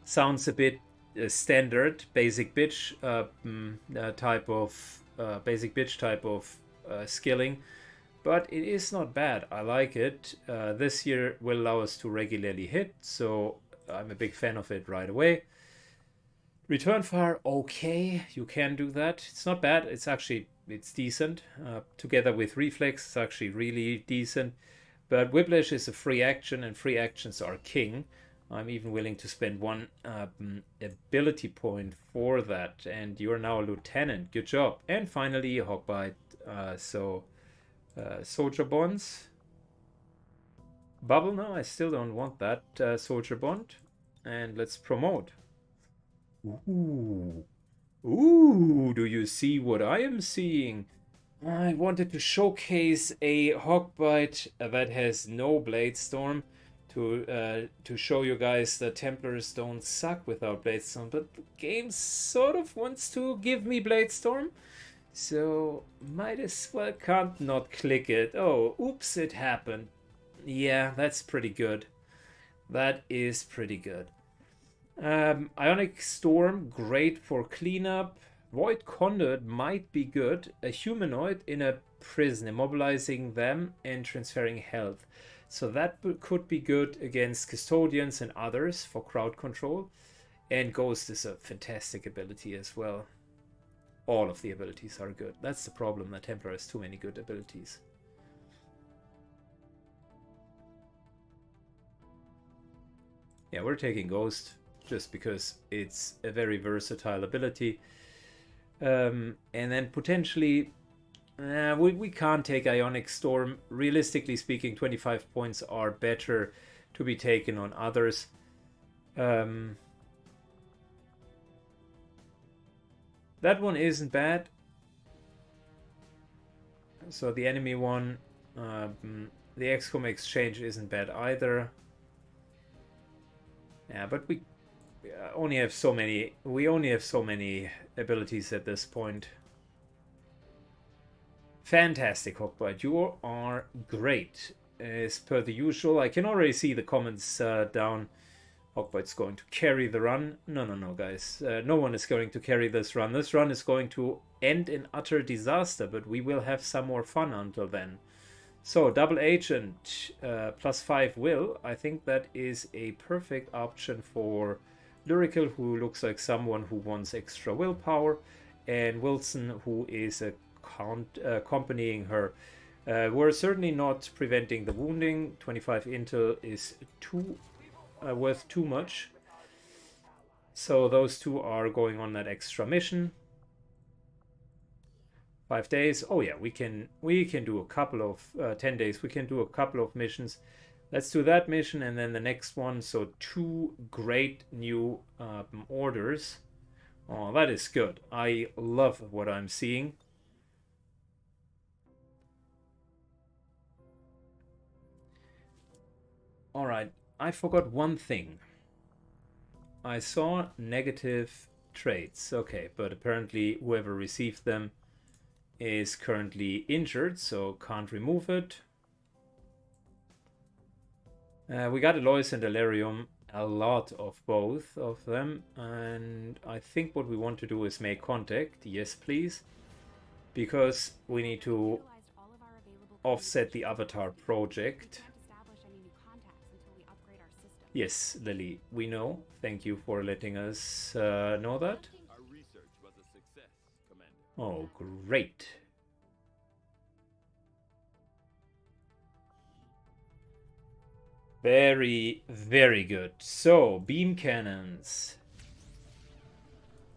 Sounds a bit uh, standard, basic bitch uh, uh, type of uh, basic bitch type of uh, skilling, but it is not bad. I like it. Uh, this year will allow us to regularly hit, so I'm a big fan of it right away. Return fire, okay, you can do that. It's not bad. It's actually, it's decent. Uh, together with reflex, it's actually really decent. But Whiplash is a free action, and free actions are king. I'm even willing to spend one um, ability point for that. And you're now a lieutenant. Good job. And finally, Hawkbite. Uh, so, uh, soldier bonds. Bubble, no, I still don't want that uh, soldier bond. And let's promote. Ooh, ooh, do you see what I am seeing? I wanted to showcase a Hawkbite that has no Bladestorm to uh, to show you guys that Templars don't suck without Bladestorm, but the game sort of wants to give me Bladestorm, so might as well can't not click it. Oh, oops, it happened. Yeah, that's pretty good. That is pretty good. Um, Ionic Storm, great for cleanup. Void Conduit might be good. A humanoid in a prison, immobilizing them and transferring health. So that could be good against custodians and others for crowd control. And Ghost is a fantastic ability as well. All of the abilities are good. That's the problem, that Templar has too many good abilities. Yeah, we're taking Ghost, just because it's a very versatile ability. Um, and then potentially, uh, we, we can't take Ionic Storm. Realistically speaking, twenty-five points are better to be taken on others. Um, that one isn't bad. so the enemy one. Um, the X COM exchange isn't bad either. Yeah, but we only have so many. We only have so many abilities at this point. Fantastic, Hawkbite. You are great. As per the usual, I can already see the comments uh, down. Hawkbite's going to carry the run. No, no, no, guys. Uh, no one is going to carry this run. This run is going to end in utter disaster, but we will have some more fun until then. So, double agent uh, plus five will. I think that is a perfect option for Lyrical, who looks like someone who wants extra willpower, and Wilson, who is a count, uh, accompanying her. Uh, we're certainly not preventing the wounding. twenty-five intel is too uh, worth too much. So those two are going on that extra mission. Five days. Oh yeah, we can we can do a couple of uh, ten days. We can do a couple of missions. Let's do that mission and then the next one. So two great new um, orders. Oh, that is good. I love what I'm seeing. Alright, I forgot one thing. I saw negative traits. Okay, but apparently whoever received them is currently injured, so can't remove it. Uh, we got Alois and Elerium, a lot of both of them, and I think what we want to do is make contact. Yes, please. Because we need to offset the Avatar project. Yes, Lily, we know. Thank you for letting us uh, know that. Our research was a success, Commander. Oh, great. Very, very good. So, beam cannons.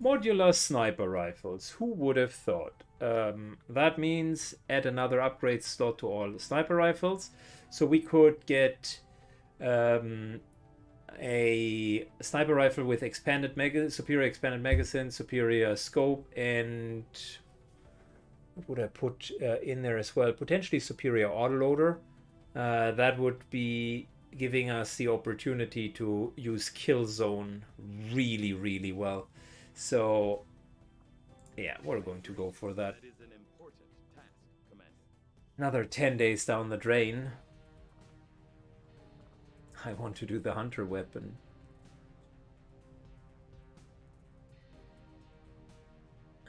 Modular sniper rifles. Who would have thought? Um, that means add another upgrade slot to all the sniper rifles. So we could get... Um, a sniper rifle with expanded mag superior expanded magazine, superior scope, and what would I put uh, in there as well? Potentially superior autoloader. Uh, that would be giving us the opportunity to use kill zone really, really well. So, yeah, we're going to go for that. That is an important task, Commander. Another ten days down the drain. I want to do the hunter weapon.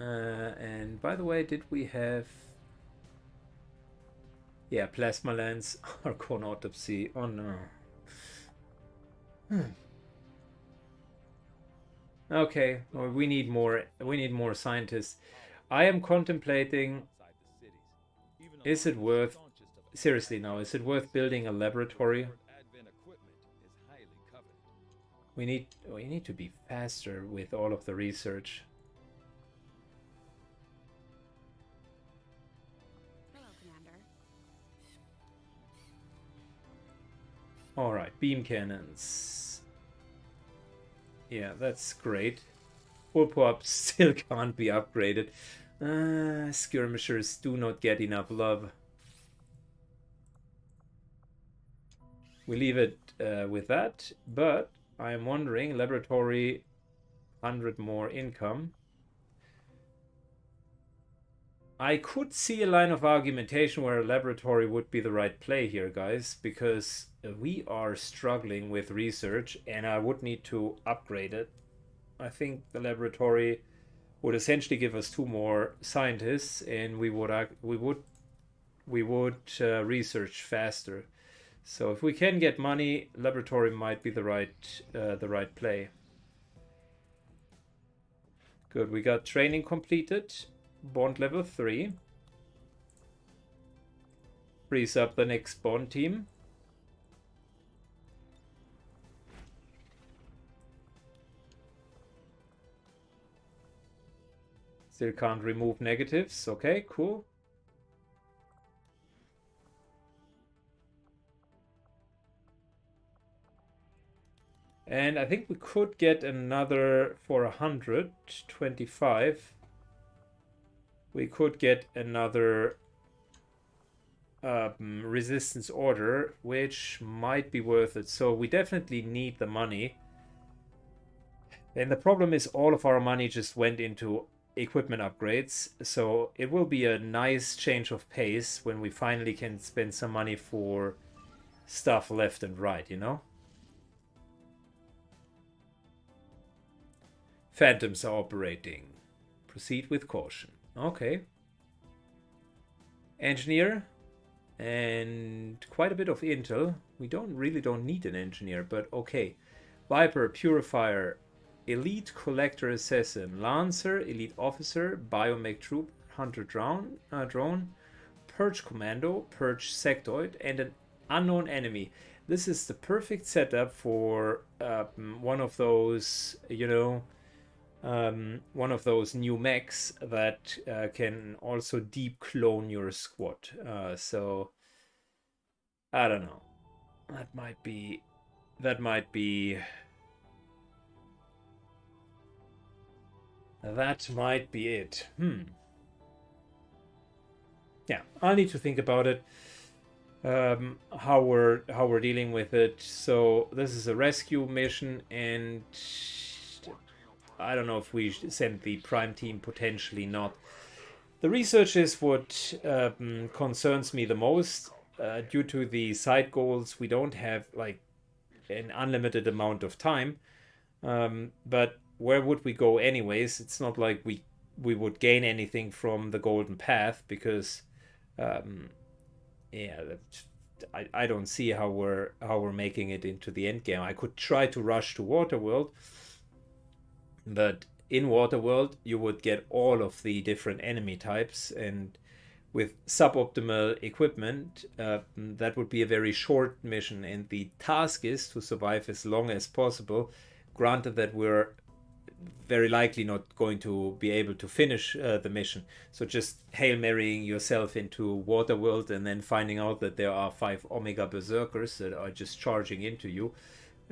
Uh, and by the way, did we have... Yeah, plasma lens, Archon autopsy. Oh no. Hmm. Okay, well, we need more. We need more scientists. I am contemplating. Is it worth? Seriously, now, is it worth building a laboratory? We need we need to be faster with all of the research. Hello, Commander. All right, beam cannons. Yeah, that's great. Ball Pup still can't be upgraded. Uh, skirmishers do not get enough love. We leave it uh, with that, but. I am wondering, laboratory, one hundred more income. I could see a line of argumentation where a laboratory would be the right play here, guys, because we are struggling with research and I would need to upgrade it. I think the laboratory would essentially give us two more scientists and we would we would we would uh, research faster. So if we can get money, laboratory might be the right uh, the right play. Good, we got training completed. Bond level three. Frees up the next Bond team. Still can't remove negatives. Okay, cool. And I think we could get another for one hundred twenty-five. We could get another um, resistance order, which might be worth it. So we definitely need the money. And the problem is all of our money just went into equipment upgrades. So it will be a nice change of pace when we finally can spend some money for stuff left and right, you know? Phantoms are operating. Proceed with caution. Okay. Engineer and quite a bit of intel. We don't really don't need an engineer, but okay. Viper, Purifier, Elite Collector Assassin, Lancer, Elite Officer, Biomech Troop, Hunter Drone, uh, drone Purge Commando, Purge Sectoid, and an unknown enemy. This is the perfect setup for uh, one of those, you know, um, one of those new mechs that uh, can also deep clone your squad. Uh, so, I don't know. That might be... That might be... That might be it. Hmm. Yeah, I'll need to think about it. Um, how we're how we're dealing with it. So this is a rescue mission, and I don't know if we send the prime team. Potentially not. The research is what um, concerns me the most. Uh, due to the side goals, we don't have like an unlimited amount of time. Um, but where would we go anyways? It's not like we we would gain anything from the golden path, because um yeah, i i don't see how we're how we're making it into the end game. I could try to rush to Waterworld, but in Waterworld you would get all of the different enemy types, and with suboptimal equipment uh, that would be a very short mission, and the task is to survive as long as possible, granted that we're very likely not going to be able to finish uh, the mission. So just Hail Marying yourself into Waterworld and then finding out that there are five Omega Berserkers that are just charging into you,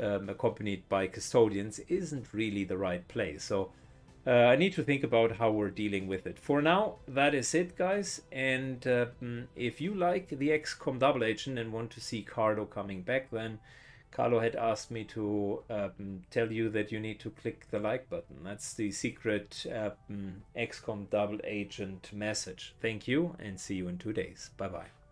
um, accompanied by custodians, isn't really the right play. So uh, I need to think about how we're dealing with it. For now, that is it, guys. And uh, if you like the X COM Double Agent and want to see Carlo coming back, then Carlo had asked me to um, tell you that you need to click the like button. That's the secret um, X COM Double Agent message. Thank you, and see you in two days. Bye-bye.